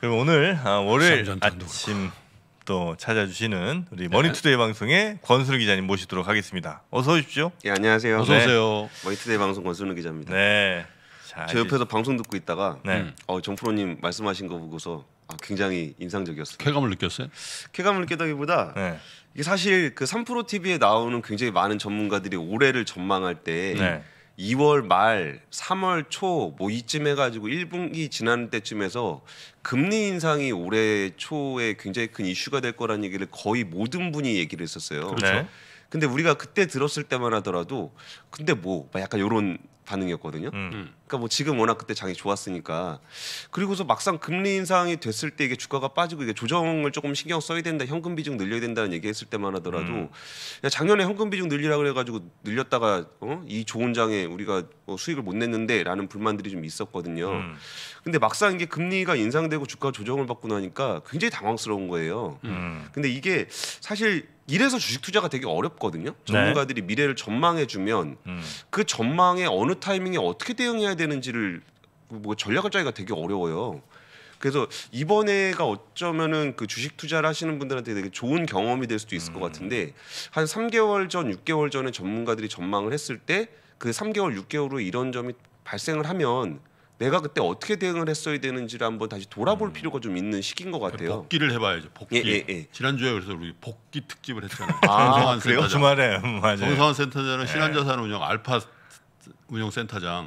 그럼 오늘 월요일 아침 또 찾아주시는 우리 머니투데이 방송의 권순우 기자님 모시도록 하겠습니다. 어서 오십시오. 예, 안녕하세요. 어서 오세요. 네. 머니투데이 방송 권순우 기자입니다. 네. 자, 저 옆에서 방송 듣고 있다가 정프로님 말씀하신 거 보고서 굉장히 인상적이었어요. 쾌감을 느꼈어요? 쾌감을 느끼다기보다 이게 사실 그 3프로TV에 나오는 굉장히 많은 전문가들이 올해를 전망할 때 2월 말, 3월 초 뭐 이쯤 해가지고 1분기 지난 때쯤에서 금리 인상이 올해 초에 굉장히 큰 이슈가 될 거란 얘기를 거의 모든 분이 얘기를 했었어요. 그렇죠. 근데 우리가 그때 들었을 때만 하더라도 근데 뭐 약간 이런 반응이었거든요. 그러니까 뭐 지금 워낙 그때 장이 좋았으니까. 그리고서 막상 금리 인상이 됐을 때 이게 주가가 빠지고 이게 조정을 조금 신경 써야 된다, 현금 비중 늘려야 된다는 얘기했을 때만 하더라도 작년에 현금 비중 늘리라 그래가지고 늘렸다가 이 좋은 장에 우리가 수익을 못 냈는데라는 불만들이 좀 있었거든요. 근데 막상 이게 금리가 인상되고 주가 조정을 받고 나니까 굉장히 당황스러운 거예요. 근데 이게 사실 이래서 주식 투자가 되게 어렵거든요. 전문가들이 미래를 전망해주면 그 전망에 어느 타이밍에 어떻게 대응해야 되는지를 뭐 전략을 짜기가 되게 어려워요. 그래서 이번에가 어쩌면은 그 주식 투자를 하시는 분들한테 되게 좋은 경험이 될 수도 있을 것 같은데, 한 3개월 전, 6개월 전에 전문가들이 전망을 했을 때 그 3개월, 6개월 후에 이런 점이 발생을 하면 내가 그때 어떻게 대응을 했어야 되는지를 한번 다시 돌아볼 필요가 좀 있는 시기인 것 같아요. 복기를 해봐야죠. 복기. 지난주에 그래서 우리 복기 특집을 했잖아요. 정성환 센터장. 주말에 맞아요. 정성환 센터장은 신한자산운용 알파 운용센터장.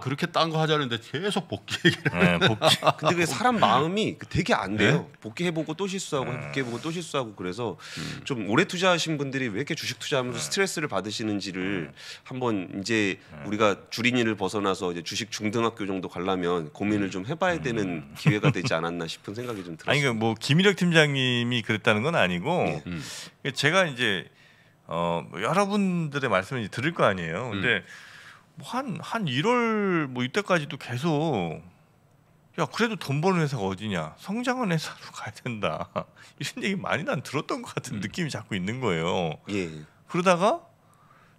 그렇게 딴 거 하자는데 계속 복기 얘기를. 복기. 근데 그게 사람 마음이 되게 안 돼요. 복기해보고 또 실수하고 복기해보고 또 실수하고. 그래서 좀 오래 투자하신 분들이 왜 이렇게 주식 투자하면서 스트레스를 받으시는지를 한번 이제 우리가 주린이를 벗어나서 이제 주식 중등학교 정도 가려면 고민을 좀 해봐야 되는 기회가 되지 않았나 싶은 생각이 좀 들었어요. 아니 그러니까 뭐 김일혁 팀장님이 그랬다는 건 아니고 제가 이제 여러분들의 말씀을 이제 들을 거 아니에요. 근데 뭐 한 1월 뭐 이때까지도 계속 야 그래도 돈 버는 회사가 어디냐, 성장한 회사로 가야 된다, 이런 얘기 많이 난 들었던 것 같은 느낌이 자꾸 있는 거예요. 그러다가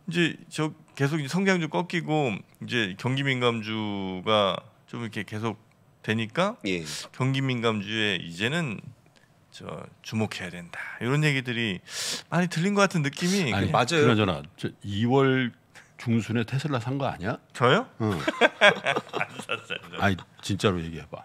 이제 저 계속 이제 성장주 꺾이고 이제 경기 민감주가 좀 이렇게 계속 되니까 경기 민감주에 이제는 저 주목해야 된다, 이런 얘기들이 많이 들린 것 같은 느낌이. 아니, 맞아요. 그나저나 저 2월 중순에 테슬라 산 거 아니야? 저요? 응. 안 샀어요. 아니 진짜로 얘기해봐.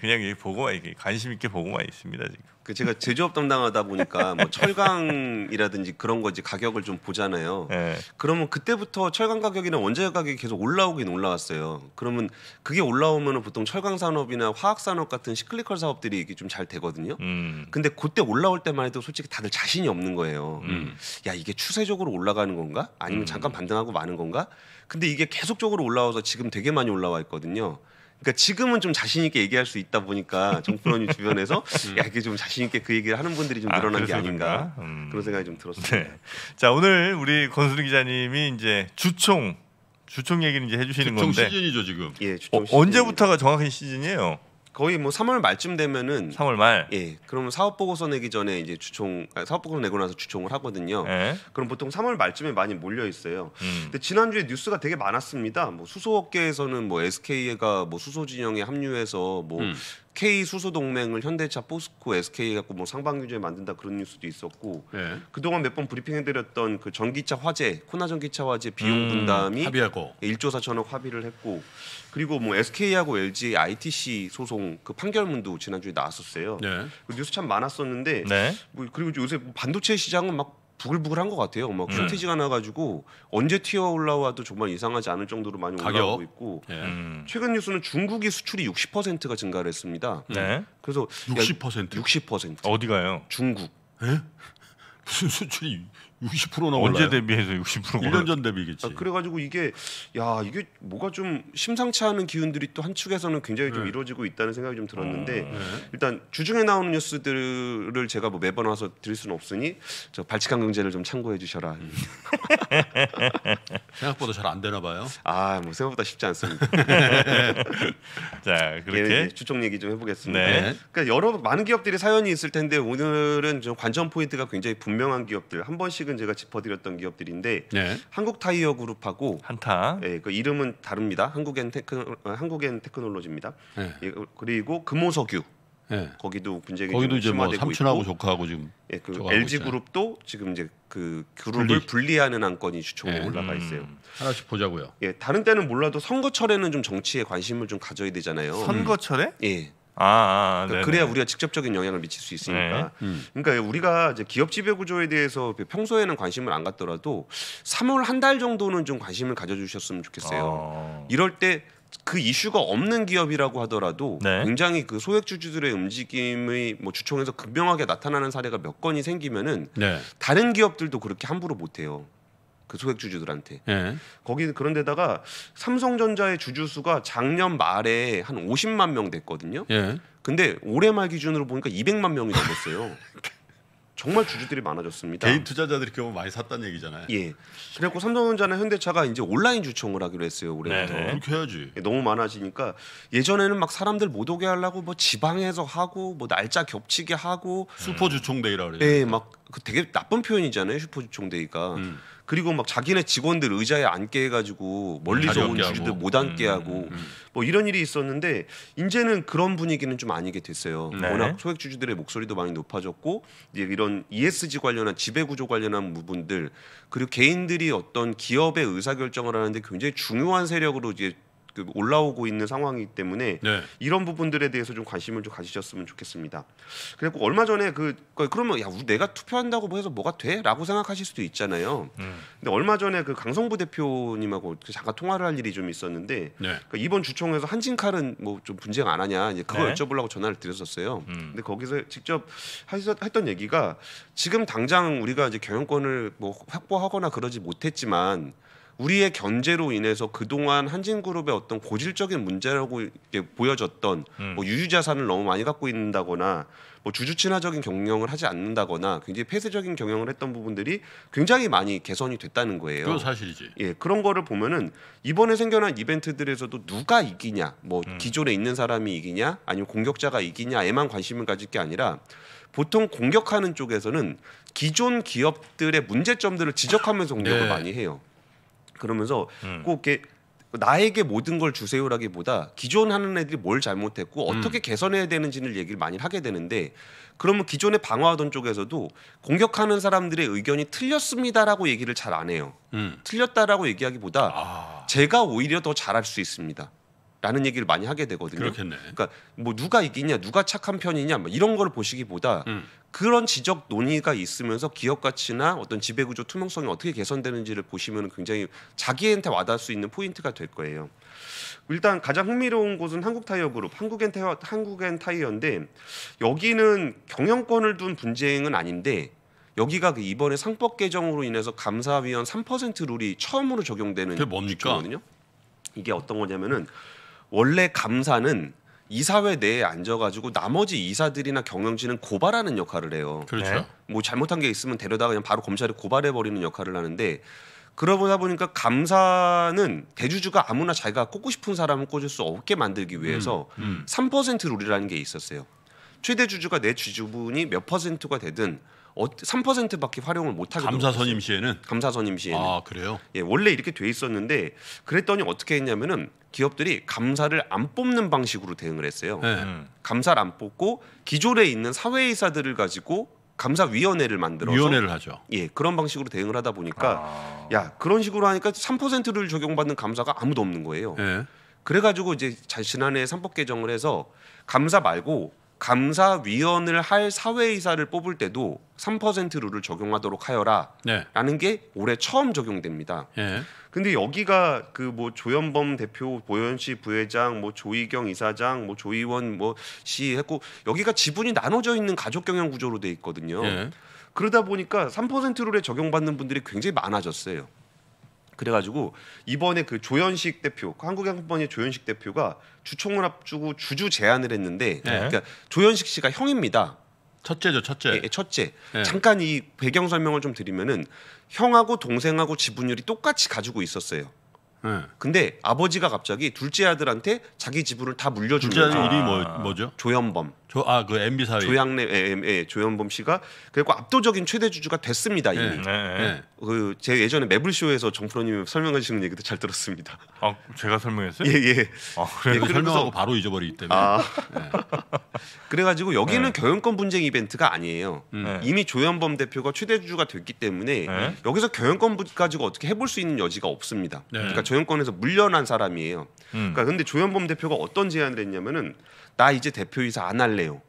그냥 여기 보고만, 이게 관심 있게 보고만 있습니다 지금. 그 제가 제조업 담당하다 보니까 뭐 철강이라든지 그런 거지 가격을 좀 보잖아요. 그러면 그때부터 철강 가격이나 원자재 가격이 계속 올라오긴 올라왔어요. 그러면 그게 올라오면은 보통 철강 산업이나 화학 산업 같은 시클리컬 사업들이 이게 좀 잘 되거든요. 근데 그때 올라올 때만 해도 솔직히 다들 자신이 없는 거예요. 야 이게 추세적으로 올라가는 건가? 아니면 잠깐 반등하고 마는 건가? 근데 이게 계속적으로 올라와서 지금 되게 많이 올라와 있거든요. 그러니까 지금은 좀 자신 있게 얘기할 수 있다 보니까 정프로님 주변에서 야 이게 좀 자신 있게 그 얘기를 하는 분들이 좀 늘어난 게 아닌가 그런 생각이 좀 들었습니다. 자 오늘 우리 권순우 기자님이 이제 주총 얘기를 이제 해주시는 건데. 주총 시즌이죠 지금. 주총 시즌. 언제부터가 정확한 시즌이에요? 거의 뭐 3월 말쯤 되면은. 3월 말. 그러면 사업 보고서 내기 전에 이제 사업 보고서 내고 나서 주총을 하거든요. 그럼 보통 3월 말쯤에 많이 몰려 있어요. 근데 지난주에 뉴스가 되게 많았습니다. 뭐 수소업계에서는 뭐 SK가 뭐 수소 진영에 합류해서 뭐 K 수소동맹을 현대차, 포스코, SK 갖고 뭐 상방규제 만든다 그런 뉴스도 있었고 예. 그동안 몇 번 브리핑해드렸던 그 전기차 화재, 코나 전기차 화재 비용 분담이 합의하고 1조 4천억 합의를 했고 그리고 뭐 SK하고 LG ITC 소송 그 판결문도 지난주에 나왔었어요. 예. 그 뉴스 참 많았었는데 네. 뭐 그리고 요새 반도체 시장은 막 부글부글한 것 같아요. 막 슈티지가 나가지고 언제 튀어 올라와도 정말 이상하지 않을 정도로 많이 올라오고 있고 예. 최근 뉴스는 중국이 수출이 60%가 증가를 했습니다. 네. 그래서 60%? 60%. 어디가요? 중국. 에? 무슨 수출이 60%나 올라요? 언제 대비해서 60%가 1년 전 대비겠지. 그래가지고 이게 야 이게 뭐가 좀 심상치 않은 기운들이 또 한 축에서는 굉장히 네. 좀 이루어지고 있다는 생각이 좀 들었는데 네. 일단 주중에 나오는 뉴스들을 제가 뭐 매번 와서 드릴 수는 없으니 저 발칙한 경제를 좀 참고해 주셔라. 생각보다 잘 안 되나 봐요. 아, 뭐 생각보다 쉽지 않습니다. 자 그렇게 추종 얘기 좀 해보겠습니다. 네. 그러니까 여러 많은 기업들이 사연이 있을 텐데 오늘은 좀 관전 포인트가 굉장히 분명한 기업들 한 번씩. 제가 짚어드렸던 기업들인데 네. 한국타이어 그룹하고 한타 예, 그 이름은 다릅니다. 한국엔 테크놀로지입니다. 네. 예, 그리고 금호석유 네. 거기도 분쟁이 거기도 이제 뭐 삼촌하고 있고. 조카하고 지금 예, 그 LG 있어요. 그룹도 지금 이제 그 그룹을 분리하는 안건이 주총에 네. 올라가 있어요. 하나씩 보자고요. 예, 다른 때는 몰라도 선거철에는 좀 정치에 관심을 좀 가져야 되잖아요. 선거철에? 예. 그러니까 그래야 우리가 직접적인 영향을 미칠 수 있으니까. 네. 그러니까 우리가 이제 기업 지배 구조에 대해서 평소에는 관심을 안 갖더라도 3월 한 달 정도는 좀 관심을 가져주셨으면 좋겠어요. 이럴 때 그 이슈가 없는 기업이라고 하더라도 네. 굉장히 그 소액주주들의 움직임이 뭐 주총에서 극명하게 나타나는 사례가 몇 건이 생기면은 네. 다른 기업들도 그렇게 함부로 못해요. 그 소액주주들한테 예. 거기 그런데다가 삼성전자의 주주수가 작년 말에 한 50만 명 됐거든요. 예. 근데 올해 말 기준으로 보니까 200만 명이 넘었어요. 정말 주주들이 많아졌습니다. 개인 투자자들이 결국 많이 샀다는 얘기잖아요. 예. 그래갖고 삼성전자나 현대차가 이제 온라인 주총을 하기로 했어요. 올해부터. 그렇게 해야지. 너무 많아지니까 예전에는 막 사람들 못 오게 하려고 뭐 지방에서 하고 뭐 날짜 겹치게 하고 슈퍼 주총데이라 그래요. 네, 막 그 되게 나쁜 표현이잖아요. 슈퍼 주총데이가. 그리고 막 자기네 직원들 의자에 앉게 해가지고 멀리서 온 주주들 못 앉게 하고 뭐 이런 일이 있었는데 이제는 그런 분위기는 좀 아니게 됐어요. 네. 워낙 소액 주주들의 목소리도 많이 높아졌고 이제 이런 ESG 관련한 지배구조 관련한 부분들 그리고 개인들이 어떤 기업의 의사결정을 하는데 굉장히 중요한 세력으로 이제 올라오고 있는 상황이기 때문에 네. 이런 부분들에 대해서 좀 관심을 좀 가지셨으면 좋겠습니다. 그리고 얼마 전에 그러면 야 내가 투표한다고 뭐 해서 뭐가 돼?라고 생각하실 수도 있잖아요. 근데 얼마 전에 그 강성부 대표님하고 잠깐 통화를 할 일이 좀 있었는데 네. 그러니까 이번 주총에서 한진칼은 뭐 좀 분쟁 안 하냐 이제 그거 네. 여쭤보려고 전화를 드렸었어요. 근데 거기서 직접 했던 얘기가 지금 당장 우리가 이제 경영권을 뭐 확보하거나 그러지 못했지만. 우리의 견제로 인해서 그동안 한진그룹의 어떤 고질적인 문제라고 보여졌던 뭐 유유자산을 너무 많이 갖고 있는다거나 뭐 주주 친화적인 경영을 하지 않는다거나 굉장히 폐쇄적인 경영을 했던 부분들이 굉장히 많이 개선이 됐다는 거예요. 그건 사실이지. 예, 그런 거를 보면은 이번에 생겨난 이벤트들에서도 누가 이기냐, 뭐 기존에 있는 사람이 이기냐, 아니면 공격자가 이기냐에만 관심을 가질 게 아니라 보통 공격하는 쪽에서는 기존 기업들의 문제점들을 지적하면서 공격을 네. 많이 해요. 그러면서 꼭 이렇게 나에게 모든 걸 주세요라기보다 기존 하는 애들이 뭘 잘못했고 어떻게 개선해야 되는지를 얘기를 많이 하게 되는데 그러면 기존에 방어하던 쪽에서도 공격하는 사람들의 의견이 틀렸습니다라고 얘기를 잘 안 해요. 틀렸다라고 얘기하기보다 제가 오히려 더 잘할 수 있습니다. 라는 얘기를 많이 하게 되거든요. 그렇겠네. 그러니까 뭐 누가 이기냐, 누가 착한 편이냐, 뭐 이런 걸 보시기보다 그런 지적 논의가 있으면서 기업 가치나 어떤 지배구조 투명성이 어떻게 개선되는지를 보시면 굉장히 자기한테 와닿을 수 있는 포인트가 될 거예요. 일단 가장 흥미로운 곳은 한국타이어 그룹, 한국엔타이어인데 여기는 경영권을 둔 분쟁은 아닌데 여기가 그 이번에 상법 개정으로 인해서 감사위원 3% 룰이 처음으로 적용되는 그게 뭡니까? 거거든요. 이게 어떤 거냐면은. 원래 감사는 이사회 내에 앉아가지고 나머지 이사들이나 경영진은 고발하는 역할을 해요. 그렇죠. 네. 뭐 잘못한 게 있으면 데려다가 그냥 바로 검찰에 고발해버리는 역할을 하는데 그러다 보니까 감사는 대주주가 아무나 자기가 꽂고 싶은 사람을 꽂을 수 없게 만들기 위해서 3% 룰이라는 게 있었어요. 최대 주주가 내 지주분이 몇 퍼센트가 되든 3%밖에 활용을 못하게 감사 선임 시에는? 감사 선임 시에는. 아, 그래요? 예, 원래 이렇게 돼 있었는데 그랬더니 어떻게 했냐면은 기업들이 감사를 안 뽑는 방식으로 대응을 했어요. 네. 감사를 안 뽑고 기존에 있는 사회이사들을 가지고 감사위원회를 만들어서 위원회를 하죠. 예, 그런 방식으로 대응을 하다 보니까 야, 그런 식으로 하니까 3%를 적용받는 감사가 아무도 없는 거예요. 네. 그래가지고 이제 지난해 3법 개정을 해서 감사 말고 감사위원을 할 사회이사를 뽑을 때도 3% 룰을 적용하도록 하여라 라는 네. 게 올해 처음 적용됩니다. 네. 근데 여기가 그 뭐 조현범 대표, 보현식 부회장, 뭐 조희경 이사장, 뭐 조희원 뭐 씨 했고 여기가 지분이 나눠져 있는 가족 경영 구조로 돼 있거든요. 네. 그러다 보니까 3% 룰에 적용받는 분들이 굉장히 많아졌어요. 그래가지고 이번에 그 조현식 대표, 한국양품번의 조현식 대표가 주총을 앞두고 주주 제안을 했는데, 네. 그러니까 조현식 씨가 형입니다. 첫째죠, 첫째. 예, 첫째. 네. 잠깐 이 배경 설명을 좀 드리면은 형하고 동생하고 지분율이 똑같이 가지고 있었어요. 네. 근데 아버지가 갑자기 둘째 아들한테 자기 지분을 다 물려주는 거죠. 둘째 아들 이름이 뭐죠? 조현범. 그 MB 사회. 조양래, 예, 조현범 씨가 그리고 압도적인 최대 주주가 됐습니다 이미. 네. 네. 그 제 예전에 매블쇼에서 정프로님 설명하시는 얘기도 잘 들었습니다. 아, 제가 설명했어요? 예, 예. 아, 그래요? 예, 설명하고 바로 잊어버리기 때문에. 아. 네. 그래가지고 여기는 네. 경영권 분쟁 이벤트가 아니에요. 네. 이미 조현범 대표가 최대 주주가 됐기 때문에 네. 여기서 경영권 가지고 어떻게 해볼 수 있는 여지가 없습니다. 네. 그러니까 조영권에서 물려난 사람이에요. 그러니까 근데 조현범 대표가 어떤 제안을 했냐면은 나 이제 대표이사 안 할래요.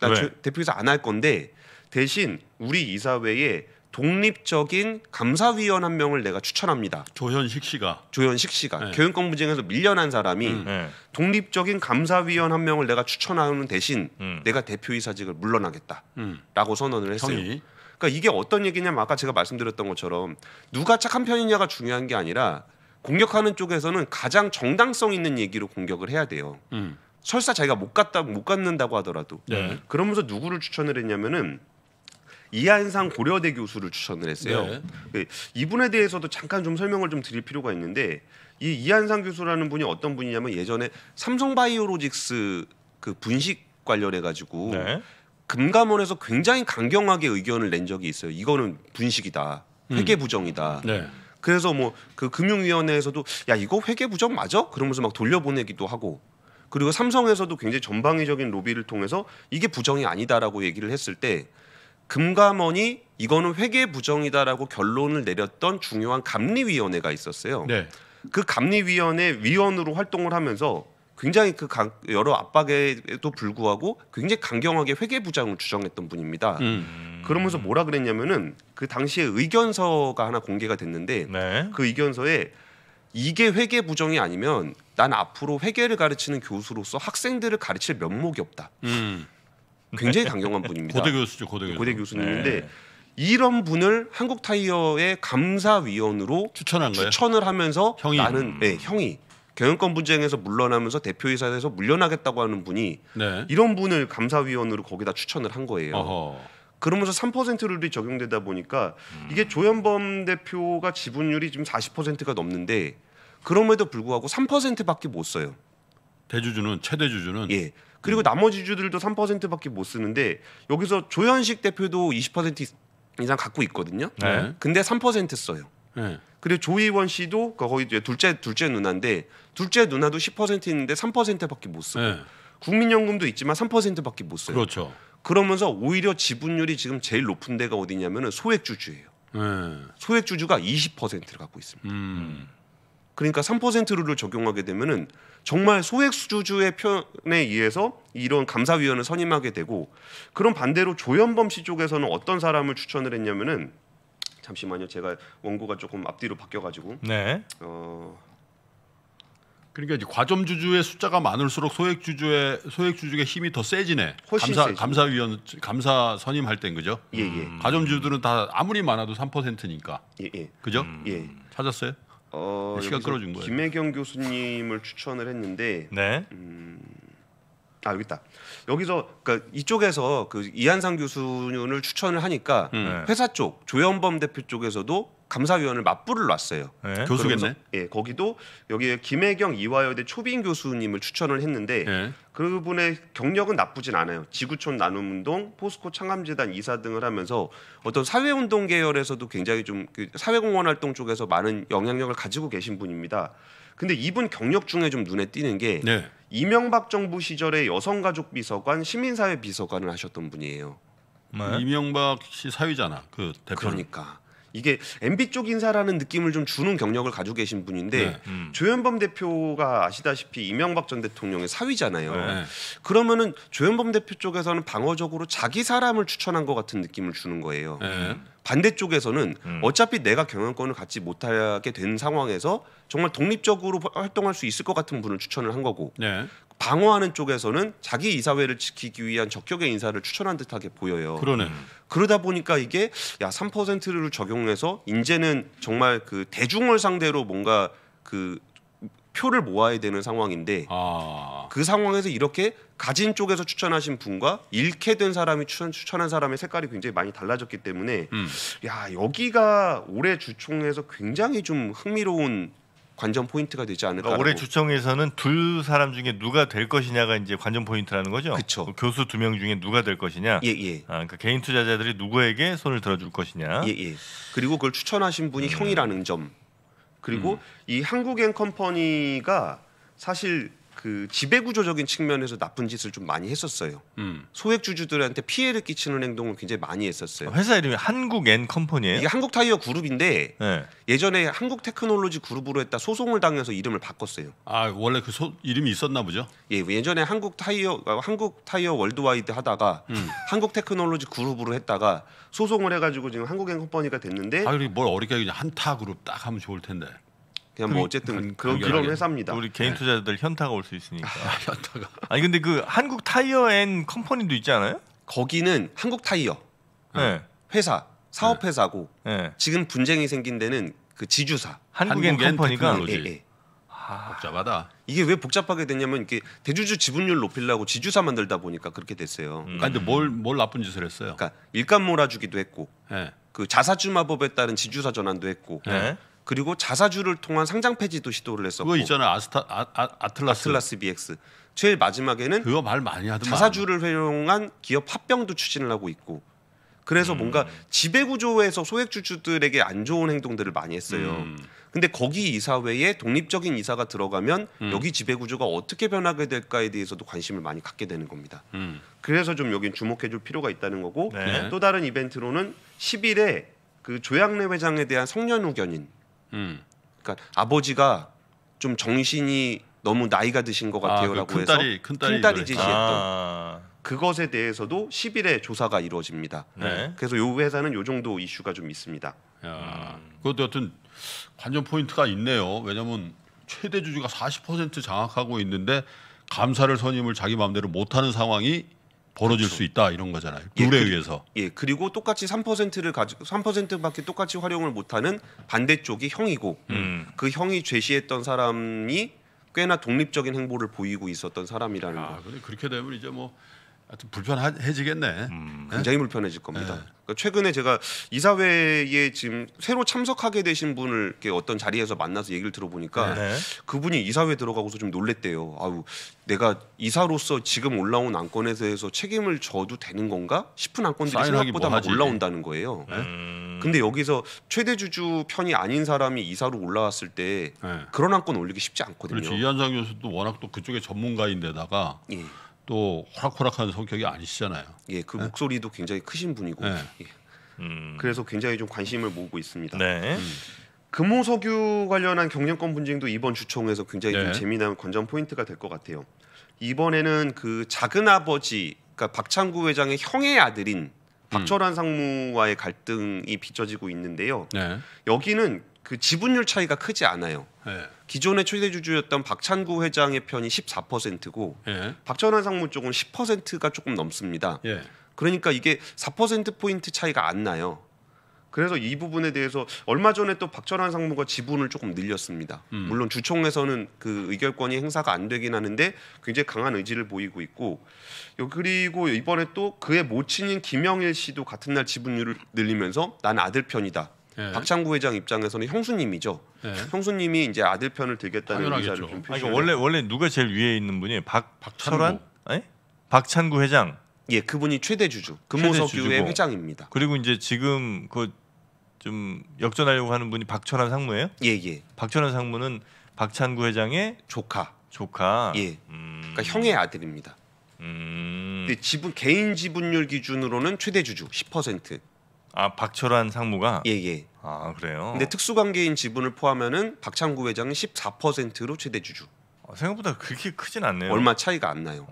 나 대표이사 안 할 건데 대신 우리 이사회에 독립적인 감사위원 한 명을 내가 추천합니다. 조현식 씨가 네. 경영권 분쟁에서 밀려난 사람이 독립적인 감사위원 한 명을 내가 추천하는 대신 내가 대표이사직을 물러나겠다라고 선언을 했어요. 정의. 그러니까 이게 어떤 얘기냐면 아까 제가 말씀드렸던 것처럼 누가 착한 편이냐가 중요한 게 아니라 공격하는 쪽에서는 가장 정당성 있는 얘기로 공격을 해야 돼요. 설사 자기가 못 갖는다고 하더라도 네. 그러면서 누구를 추천을 했냐면은 이한상 고려대 교수를 추천을 했어요. 네. 네. 이분에 대해서도 잠깐 좀 설명을 좀 드릴 필요가 있는데 이 이한상 교수라는 분이 어떤 분이냐면 예전에 삼성바이오로직스 그 분식 관련해가지고 네. 금감원에서 굉장히 강경하게 의견을 낸 적이 있어요. 이거는 분식이다, 회계 부정이다. 네. 그래서 뭐 그 금융위원회에서도 야 이거 회계 부정 맞아? 그러면서 막 돌려보내기도 하고. 그리고 삼성에서도 굉장히 전방위적인 로비를 통해서 이게 부정이 아니다라고 얘기를 했을 때 금감원이 이거는 회계 부정이다라고 결론을 내렸던 중요한 감리위원회가 있었어요. 네. 그 감리위원회 위원으로 활동을 하면서 굉장히 그 여러 압박에도 불구하고 굉장히 강경하게 회계 부정을 주장했던 분입니다. 그러면서 뭐라 그랬냐면은 그 당시에 의견서가 하나 공개가 됐는데 네. 그 의견서에 이게 회계 부정이 아니면 난 앞으로 회계를 가르치는 교수로서 학생들을 가르칠 면목이 없다. 굉장히 강경한 분입니다. 고대 교수죠, 고대 교수님인데 네. 이런 분을 한국타이어의 감사위원으로 추천을 하면서 형이. 나는 네, 형이 경영권 분쟁에서 물러나면서 대표이사에서 물러나겠다고 하는 분이 네. 이런 분을 감사위원으로 거기다 추천을 한 거예요. 어허. 그러면서 3% 룰이 적용되다 보니까 이게 조현범 대표가 지분율이 지금 40%가 넘는데 그럼에도 불구하고 3%밖에 못 써요. 대주주는, 최대 주주는. 예. 그리고 나머지 주주들도 3%밖에 못 쓰는데 여기서 조현식 대표도 20% 이상 갖고 있거든요. 네. 근데 3% 써요. 네. 그리고 조희원 씨도 거의 둘째 누나인데 둘째 누나도 10% 있는데 3%밖에 못 쓰고 네. 국민연금도 있지만 3%밖에 못 써요. 그렇죠. 그러면서 오히려 지분율이 지금 제일 높은 데가 어디냐면은 소액주주예요. 네. 소액주주가 20%를 갖고 있습니다. 그러니까 3% 룰을 적용하게 되면은 정말 소액주주의 편에 의해서 이런 감사위원을 선임하게 되고 그럼 반대로 조현범 씨 쪽에서는 어떤 사람을 추천을 했냐면은 잠시만요. 제가 원고가 조금 앞뒤로 바뀌어가지고. 네. 그러니까 이제 과점 주주의 숫자가 많을수록 소액 주주의 힘이 더 세지네. 감사 선임할 땐 그죠? 예, 예. 과점 주주들은 다 아무리 많아도 3%니까. 예, 예. 그죠? 예. 찾았어요? 시간 끌어준 거예요. 김혜경 교수님을 추천을 했는데. 네. 아, 여기 있다. 여기서 그러니까 이쪽에서 그 이한상 교수님을 추천을 하니까 회사 쪽 조현범 대표 쪽에서도 감사위원을 맞불을 놨어요. 네. 교수겠네. 예, 거기도 여기에 김혜경 이화여대 초빙 교수님을 추천을 했는데 네. 그분의 경력은 나쁘진 않아요. 지구촌 나눔운동, 포스코 창암재단 이사 등을 하면서 어떤 사회운동 계열에서도 굉장히 좀 사회공헌 활동 쪽에서 많은 영향력을 가지고 계신 분입니다. 근데 이분 경력 중에 좀 눈에 띄는 게 네. 이명박 정부 시절에 여성가족비서관, 시민사회비서관을 하셨던 분이에요. 네. 이명박 씨 사위잖아, 그 대표는. 그러니까 이게 MB 쪽 인사라는 느낌을 좀 주는 경력을 가지고 계신 분인데 네. 조현범 대표가 아시다시피 이명박 전 대통령의 사위잖아요. 네. 그러면은 조현범 대표 쪽에서는 방어적으로 자기 사람을 추천한 것 같은 느낌을 주는 거예요. 네. 반대쪽에서는 어차피 내가 경영권을 갖지 못하게 된 상황에서 정말 독립적으로 활동할 수 있을 것 같은 분을 추천을 한 거고 네. 방어하는 쪽에서는 자기 이사회를 지키기 위한 적격의 인사를 추천한 듯하게 보여요. 그러네. 그러다 보니까 이게 야 3%를 적용해서 이제는 정말 그 대중을 상대로 뭔가 그 표를 모아야 되는 상황인데 아. 그 상황에서 이렇게 가진 쪽에서 추천하신 분과 잃게 된 사람이 추천한 사람의 색깔이 굉장히 많이 달라졌기 때문에 야 여기가 올해 주총에서 굉장히 좀 흥미로운 관전 포인트가 되지 않을까. 올해 주총에서는 둘 사람 중에 누가 될 것이냐가 이제 관전 포인트라는 거죠. 그쵸. 교수 두 명 중에 누가 될 것이냐. 예예. 아, 그러니까 개인 투자자들이 누구에게 손을 들어줄 것이냐. 예예. 그리고 그걸 추천하신 분이 형이라는 점. 그리고 이 한국앤컴퍼니가 사실 그 지배구조적인 측면에서 나쁜 짓을 좀 많이 했었어요. 소액주주들한테 피해를 끼치는 행동을 굉장히 많이 했었어요. 회사 이름이 한국앤컴퍼니예요? 이게 한국타이어 그룹인데 네. 예전에 한국테크놀로지 그룹으로 했다 소송을 당해서 이름을 바꿨어요. 아 원래 그 이름이 있었나 보죠? 예, 예전에 한국타이어 월드와이드 하다가 한국테크놀로지 그룹으로 했다가 소송을 해가지고 지금 한국앤컴퍼니가 됐는데. 아 뭘 어렵게 그냥 한타 그룹 딱 하면 좋을 텐데. 그냥 뭐 어쨌든 그런 회사입니다. 우리 개인 투자자들 현타가 올 수 있으니까. 아, 현타가. 아니 근데 그 한국 타이어 앤 컴퍼니도 있지 않아요? 거기는 한국 타이어 네. 회사 사업 회사고 네. 지금 분쟁이 생긴 데는 그 지주사 한국엔 컴퍼니가. 예. 아, 복잡하다. 이게 왜 복잡하게 됐냐면 이게 대주주 지분율 높이려고 지주사 만들다 보니까 그렇게 됐어요. 근데 뭘 나쁜 짓을 했어요? 그러니까 일감 몰아주기도 했고, 네. 그 자사주마법에 따른 지주사 전환도 했고. 네. 그리고 자사주를 통한 상장 폐지도 시도를 했었고. 그거 있잖아요. 아틀라스 BX. 제일 마지막에는 그거 말 많이 하더만. 자사주를 활용한 기업 합병도 추진을 하고 있고. 그래서 뭔가 지배구조에서 소액주주들에게 안 좋은 행동들을 많이 했어요. 근데 거기 이사회에 독립적인 이사가 들어가면 여기 지배구조가 어떻게 변하게 될까에 대해서도 관심을 많이 갖게 되는 겁니다. 그래서 좀 여긴 주목해줄 필요가 있다는 거고. 네. 또 다른 이벤트로는 10일에 그 조양래 회장에 대한 성년후견인. 그러니까 아버지가 좀 정신이 너무 나이가 드신 것 같아요라고 해서 큰딸이 제시했던 그것에 대해서도 10일에 조사가 이루어집니다. 네. 그래서 요 회사는 요 정도 이슈가 좀 있습니다. 그것도 여튼 관전 포인트가 있네요. 왜냐하면 최대 주주가 40% 장악하고 있는데 감사를 선임을 자기 마음대로 못하는 상황이 벌어질 그렇죠. 수 있다 이런 거잖아요. 룰에 의해서. 예, 그리고 똑같이 3%를 가지고 3%밖에 똑같이 활용을 못하는 반대쪽이 형이고 그 형이 죄시했던 사람이 꽤나 독립적인 행보를 보이고 있었던 사람이라는 거. 아, 근데 그렇게 되면 이제 뭐 하여튼 불편해지겠네. 굉장히 불편해질 겁니다. 네. 그러니까 최근에 제가 이사회에 지금 새로 참석하게 되신 분을 이렇게 어떤 자리에서 만나서 얘기를 들어보니까 네. 그분이 이사회 들어가고서 좀 놀랬대요. 아우, 내가 이사로서 지금 올라온 안건에 대해서 책임을 져도 되는 건가 싶은 안건들이 생각보다 막 올라온다는 거예요. 네? 근데 여기서 최대 주주 편이 아닌 사람이 이사로 올라왔을 때 네. 그런 안건 올리기 쉽지 않거든요. 그렇지. 이한상 교수도 워낙 또 그쪽의 전문가인데다가 예. 또 호락호락한 성격이 아니시잖아요. 예, 그 목소리도 굉장히 크신 분이고, 네. 예. 그래서 굉장히 좀 관심을 모으고 있습니다. 네. 금호석유 관련한 경영권 분쟁도 이번 주총에서 굉장히 네. 좀 재미난 관전 포인트가 될 것 같아요. 이번에는 그 작은 아버지, 그러니까 박찬구 회장의 형의 아들인 박철환 상무와의 갈등이 빚어지고 있는데요. 네. 여기는 그 지분율 차이가 크지 않아요. 네. 기존의 최대 주주였던 박찬구 회장의 편이 14%고 네. 박철환 상무 쪽은 10%가 조금 넘습니다. 네. 그러니까 이게 4%포인트 차이가 안 나요. 그래서 이 부분에 대해서 얼마 전에 또 박철환 상무가 지분을 조금 늘렸습니다. 물론 주총에서는 그 의결권이 행사가 안 되긴 하는데 굉장히 강한 의지를 보이고 있고 그리고 이번에 또 그의 모친인 김영일 씨도 같은 날 지분율을 늘리면서 난 아들 편이다. 예. 박창구 회장 입장에서는 형수님이죠. 예. 형수님이 이제 아들 편을 들겠다는 의사를 좀 표시. 원래 누가 제일 위에 있는 분이 박철환? 아니? 박찬구 회장. 예, 그분이 최대 주주. 금호석유의 회장입니다. 그리고 이제 지금 그 좀 역전하려고 하는 분이 박철환 상무예요? 예, 예. 박철환 상무는 박찬구 회장의 조카. 예. 그러니까 형의 아들입니다. 근데 지분 개인 지분율 기준으로는 최대 주주 10%. 아, 박철환 상무가? 예, 예. 아, 그래요. 근데 특수 관계인 지분을 포함하면은 박창구 회장이 14%로 최대 주주. 생각보다 그렇게 크진 않네요. 얼마 차이가 안 나요.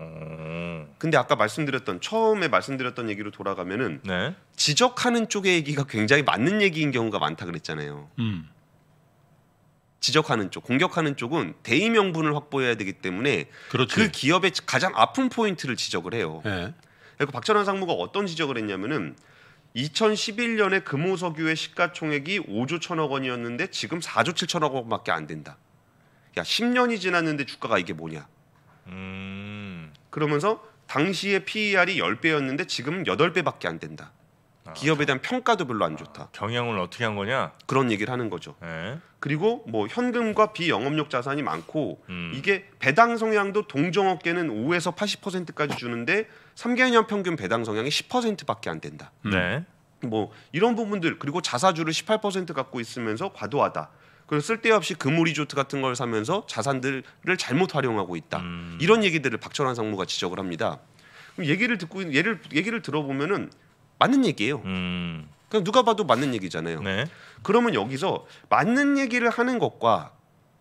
근데 아까 처음에 말씀드렸던 얘기로 돌아가면은 네? 지적하는 쪽의 얘기가 굉장히 맞는 얘기인 경우가 많다 그랬잖아요. 지적하는 쪽, 공격하는 쪽은 대의 명분을 확보해야 되기 때문에 그렇지. 그 기업의 가장 아픈 포인트를 지적을 해요. 네. 그리고 박철환 상무가 어떤 지적을 했냐면은 2011년에 금호석유의 시가총액이 5조 1천억 원이었는데 지금 4조 7천억 원밖에 안 된다. 야, 10년이 지났는데 주가가 이게 뭐냐. 그러면서 당시에 PER이 10배였는데 지금 8배밖에 안 된다. 기업에 대한 평가도 별로 안 좋다. 경영을 어떻게 한 거냐? 그런 얘기를 하는 거죠. 에? 그리고 뭐 현금과 비영업용 자산이 많고 이게 배당 성향도 동종업계는 5에서 80%까지 주는데 3개년 평균 배당 성향이 10%밖에 안 된다. 네. 뭐 이런 부분들 그리고 자사주를 18% 갖고 있으면서 과도하다. 그리고 쓸데없이 금오리조트 같은 걸 사면서 자산들을 잘못 활용하고 있다. 이런 얘기들을 박철환 상무가 지적을 합니다. 그럼 얘기를 들어보면은 맞는 얘기예요. 그냥 누가 봐도 맞는 얘기잖아요. 네. 그러면 여기서 맞는 얘기를 하는 것과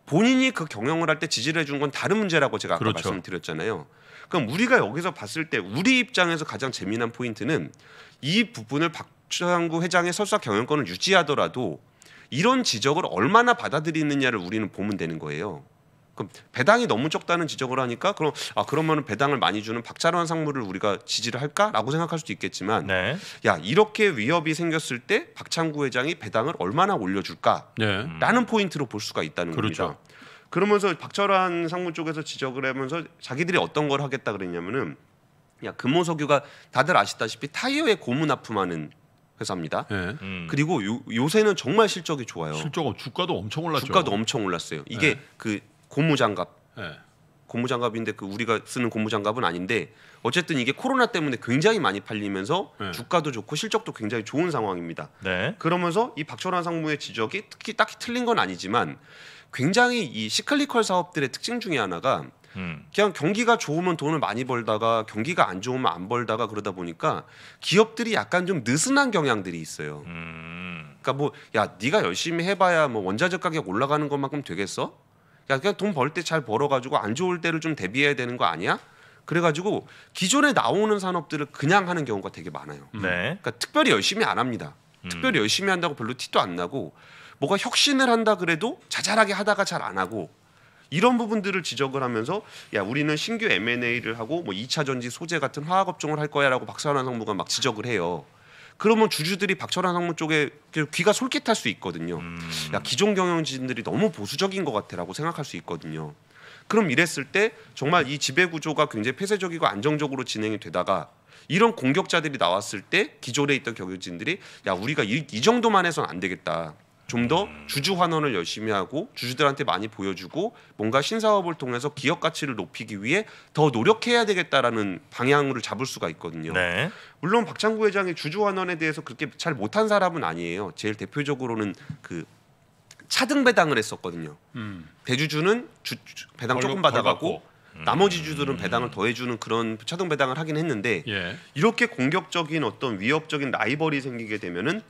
본인이 그 경영을 할 때 지지를 해준 건 다른 문제라고 제가 아까 말씀드렸잖아요. 그럼 우리가 여기서 봤을 때 우리 입장에서 가장 재미난 포인트는 이 부분을 박창구 회장의 설사 경영권을 유지하더라도 이런 지적을 얼마나 받아들이느냐를 우리는 보면 되는 거예요. 그럼 배당이 너무 적다는 지적을 하니까 그러면 배당을 많이 주는 박철환 상무를 우리가 지지를 할까라고 생각할 수도 있겠지만 네. 야, 이렇게 위협이 생겼을 때 박창구 회장이 배당을 얼마나 올려줄까라는 네. 포인트로 볼 수가 있다는 그렇죠. 겁니다. 그러면서 박철환 상무 쪽에서 지적을 하면서 자기들이 어떤 걸 하겠다 그랬냐면은 야, 금호석유가 다들 아시다시피 타이어에 고무 납품하는 회사입니다. 네. 그리고 요새는 정말 실적이 좋아요. 주가도 엄청 올랐죠. 이게 네. 그 고무장갑, 네. 고무장갑인데 그 우리가 쓰는 고무장갑은 아닌데 어쨌든 이게 코로나 때문에 굉장히 많이 팔리면서 네. 주가도 좋고 실적도 굉장히 좋은 상황입니다. 네. 그러면서 이 박철환 상무의 지적이 딱히 틀린 건 아니지만 굉장히 이 시클리컬 사업들의 특징 중에 하나가 그냥 경기가 좋으면 돈을 많이 벌다가 경기가 안 좋으면 안 벌다가 그러다 보니까 기업들이 약간 좀 느슨한 경향들이 있어요. 그러니까 뭐 야, 네가 열심히 해봐야 뭐 원자재 가격 올라가는 것만큼 되겠어? 야, 그냥 돈 벌 때 잘 벌어가지고 안 좋을 때를 좀 대비해야 되는 거 아니야? 그래가지고 기존에 나오는 산업들을 그냥 하는 경우가 되게 많아요. 네. 그러니까 특별히 열심히 안 합니다. 특별히 열심히 한다고 별로 티도 안 나고 뭐가 혁신을 한다 그래도 자잘하게 하다가 잘 안 하고 이런 부분들을 지적을 하면서 야, 우리는 신규 M&A를 하고 뭐 2차 전지 소재 같은 화학 업종을 할 거야라고 박철환 상무가 막 지적을 해요. 그러면 주주들이 박철환 상무 쪽에 귀가 솔깃할 수 있거든요. 야, 기존 경영진들이 너무 보수적인 것 같아라고 생각할 수 있거든요. 그럼 이랬을 때 정말 이 지배 구조가 굉장히 폐쇄적이고 안정적으로 진행이 되다가 이런 공격자들이 나왔을 때 기존에 있던 경영진들이 야, 우리가 이 정도만 해서는 안 되겠다. 좀 더 주주 환원을 열심히 하고 주주들한테 많이 보여주고 뭔가 신사업을 통해서 기업 가치를 높이기 위해 더 노력해야 되겠다라는 방향을 잡을 수가 있거든요. 네. 물론 박창구 회장이 주주 환원에 대해서 그렇게 잘 못한 사람은 아니에요. 제일 대표적으로는 그 차등 배당을 했었거든요. 대주주는 배당 조금 받아가고 나머지 주주들은 배당을 더해주는 그런 차등 배당을 하긴 했는데 예. 이렇게 공격적인 어떤 위협적인 라이벌이 생기게 되면은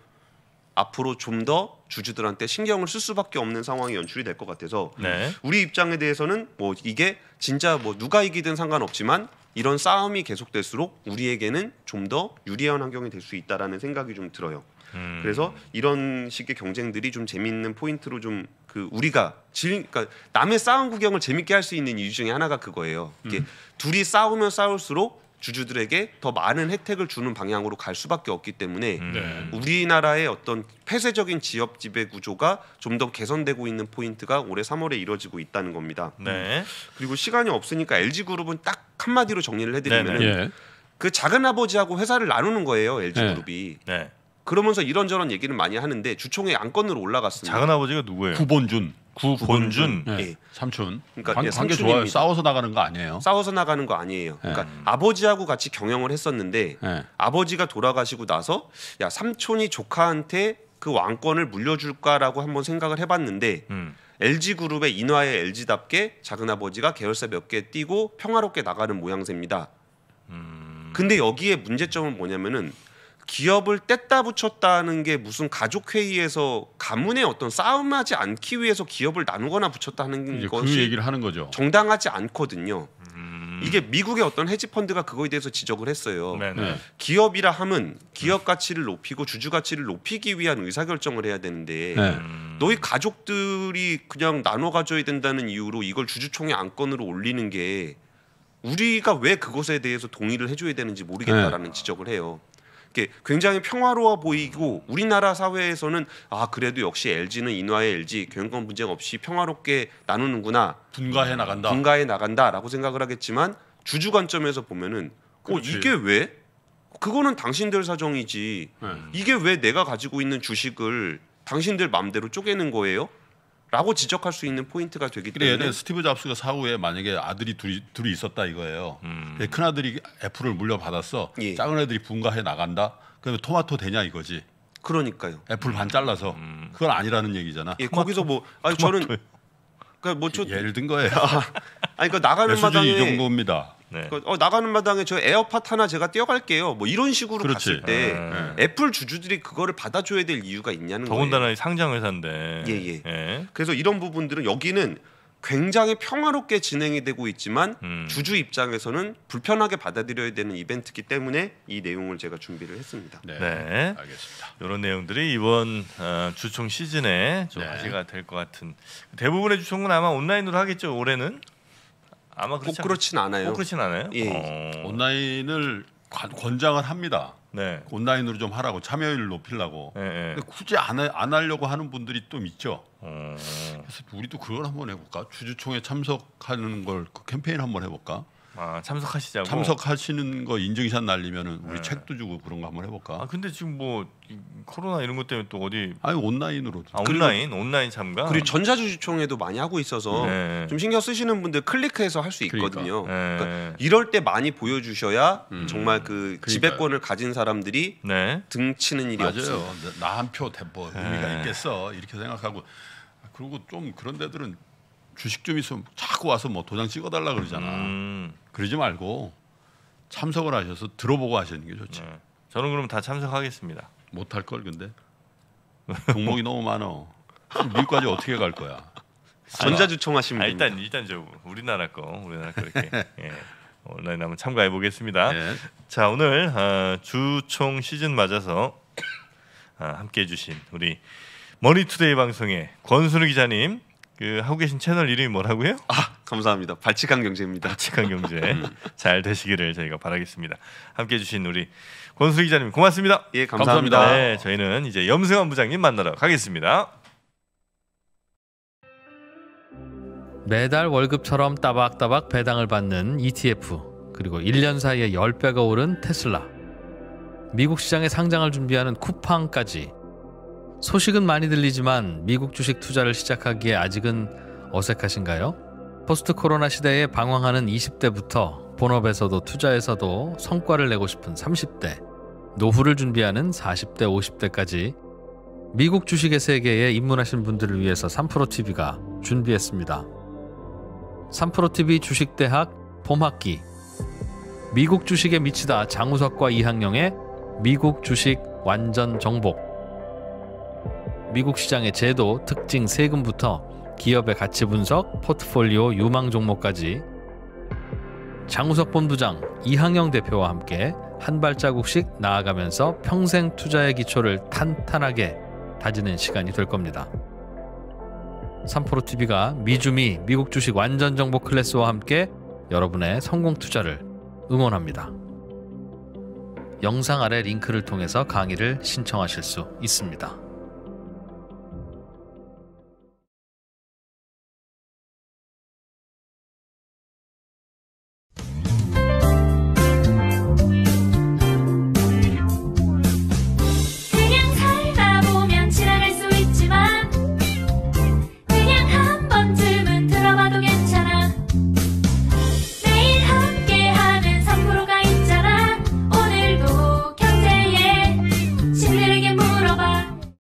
앞으로 좀 더 주주들한테 신경을 쓸 수밖에 없는 상황이 연출이 될 것 같아서 네. 우리 입장에 대해서는 뭐 이게 진짜 뭐 누가 이기든 상관없지만 이런 싸움이 계속될수록 우리에게는 좀 더 유리한 환경이 될 수 있다라는 생각이 좀 들어요. 그래서 이런 식의 경쟁들이 좀 재미있는 포인트로 좀 그 우리가 그러니까 남의 싸움 구경을 재밌게 할 수 있는 이유 중에 하나가 그거예요. 이게 둘이 싸우면 싸울수록 주주들에게 더 많은 혜택을 주는 방향으로 갈 수밖에 없기 때문에 네. 우리나라의 어떤 폐쇄적인 지역 지배 구조가 좀 더 개선되고 있는 포인트가 올해 3월에 이뤄지고 있다는 겁니다. 네. 그리고 시간이 없으니까 LG그룹은 딱 한마디로 정리를 해드리면 네. 그 작은 아버지하고 회사를 나누는 거예요. LG그룹이. 네. 네. 그러면서 이런저런 얘기를 많이 하는데 주총회 안건으로 올라갔습니다. 작은아버지가 누구예요? 구본준. 네. 예. 삼촌. 그러니까 관계 좋아요. 싸워서 나가는 거 아니에요. 네. 그러니까 아버지하고 같이 경영을 했었는데 네. 아버지가 돌아가시고 나서 야 삼촌이 조카한테 그 왕권을 물려줄까라고 한번 생각을 해봤는데 LG그룹의 인화에 LG답게 작은아버지가 계열사 몇 개 띄고 평화롭게 나가는 모양새입니다. 근데 여기에 문제점은 뭐냐면은 기업을 뗐다 붙였다는 게 무슨 가족회의에서 가문의 어떤 싸움하지 않기 위해서 기업을 나누거나 붙였다는 것이 그 얘기를 하는 거죠. 정당하지 않거든요. 이게 미국의 어떤 헤지펀드가 그거에 대해서 지적을 했어요. 네네. 기업이라 함은 기업 가치를 높이고 주주 가치를 높이기 위한 의사결정을 해야 되는데 네. 너희 가족들이 그냥 나눠 가져야 된다는 이유로 이걸 주주총회 안건으로 올리는 게 우리가 왜 그것에 대해서 동의를 해줘야 되는지 모르겠다라는 네. 지적을 해요. 굉장히 평화로워 보이고 우리나라 사회에서는 아 그래도 역시 LG는 인화의 LG 경영권 분쟁 없이 평화롭게 나누는구나. 분가해 나간다라고 생각을 하겠지만 주주 관점에서 보면은 이게 왜? 그거는 당신들 사정이지. 이게 왜 내가 가지고 있는 주식을 당신들 마음대로 쪼개는 거예요? 라고 지적할 수 있는 포인트가 되기 때문에 얘는 스티브 잡스가 사후에 만약에 아들이 둘이 있었다 이거예요. 큰아들이 애플을 물려받았어. 예. 작은 애들이 분가해 나간다. 그러면 토마토 되냐 이거지. 그러니까요. 애플 반 잘라서. 그건 아니라는 얘기잖아. 예, 토마토, 거기서 뭐 아니 토마토. 저는 그러니까 뭐 예를 든 거예요. 아니 그 나가는 마당에 이 정도입니다. 네. 나가는 마당에 저 에어팟 하나 제가 떼어갈게요. 뭐 이런 식으로 그렇지. 갔을 때 애플 주주들이 그거를 받아줘야 될 이유가 있냐는 더군다나 거예요. 더군다나 상장회사인데. 예예. 예. 그래서 이런 부분들은 여기는 굉장히 평화롭게 진행이 되고 있지만 주주 입장에서는 불편하게 받아들여야 되는 이벤트이기 때문에 이 내용을 제가 준비를 했습니다. 네, 네. 알겠습니다. 이런 내용들이 이번 주총 시즌에 좀 화제가 네. 될 것 같은. 대부분의 주총은 아마 온라인으로 하겠죠 올해는. 아마 꼭 그렇진 않아요. 예. 온라인을 권장은 합니다. 네. 온라인으로 좀 하라고 참여율을 높이려고. 네, 네. 근데 굳이 안 하려고 하는 분들이 또 있죠. 그래서 우리도 그걸 한번 해볼까? 주주총회 참석하는 걸 그 캠페인 한번 해볼까? 아 참석하시자고. 참석하시는 거 인증샷 날리면은 우리 네. 책도 주고 그런 거 한번 해볼까? 아 근데 지금 뭐 코로나 이런 것 때문에 또 어디? 아니 온라인으로. 아, 온라인 참가. 그리고 전자주주총회도 많이 하고 있어서 네. 좀 신경 쓰시는 분들 클릭해서 할 수 있거든요. 네. 그러니까 이럴 때 많이 보여주셔야 정말 그 그러니까요. 지배권을 가진 사람들이 네. 등치는 일이 없어요. 나 한 표 뭐 의미가 네. 있겠어 이렇게 생각하고 그리고 좀 그런 데들은. 주식 좀 있으면 자꾸 와서 뭐 도장 찍어달라 그러잖아. 그러지 말고 참석을 하셔서 들어보고 하시는 게 좋지. 네. 저는 그럼 다 참석하겠습니다. 못할 걸 근데 종목이 너무 많어. 미국까지 어떻게 갈 거야? 전자주총하시면 됩니다. 일단 저 우리나라 거 이렇게 예. 온라인 한번 참가해 보겠습니다. 네. 자 오늘 주총 시즌 맞아서 함께해 주신 우리 머니투데이 방송의 권순우 기자님. 그 하고 계신 채널 이름이 뭐라고요? 아 감사합니다. 발칙한 경제입니다. 발칙한 경제 잘 되시기를 저희가 바라겠습니다. 함께해 주신 우리 권순우 기자님 고맙습니다. 예 감사합니다. 네, 저희는 이제 염승환 부장님 만나러 가겠습니다. 매달 월급처럼 따박따박 배당을 받는 ETF 그리고 1년 사이에 10배가 오른 테슬라 미국 시장에 상장을 준비하는 쿠팡까지 소식은 많이 들리지만 미국 주식 투자를 시작하기에 아직은 어색하신가요? 포스트 코로나 시대에 방황하는 20대부터 본업에서도 투자에서도 성과를 내고 싶은 30대, 노후를 준비하는 40대, 50대까지 미국 주식의 세계에 입문하신 분들을 위해서 3프로TV가 준비했습니다. 3프로TV 주식대학 봄학기 미국 주식에 미치다 장우석과 이항영의 미국 주식 완전 정복 미국 시장의 제도, 특징, 세금부터 기업의 가치 분석, 포트폴리오, 유망 종목까지 장우석 본부장, 이항영 대표와 함께 한 발자국씩 나아가면서 평생 투자의 기초를 탄탄하게 다지는 시간이 될 겁니다. 3프로TV가 미주미 미국 주식 완전 정보 클래스와 함께 여러분의 성공 투자를 응원합니다. 영상 아래 링크를 통해서 강의를 신청하실 수 있습니다.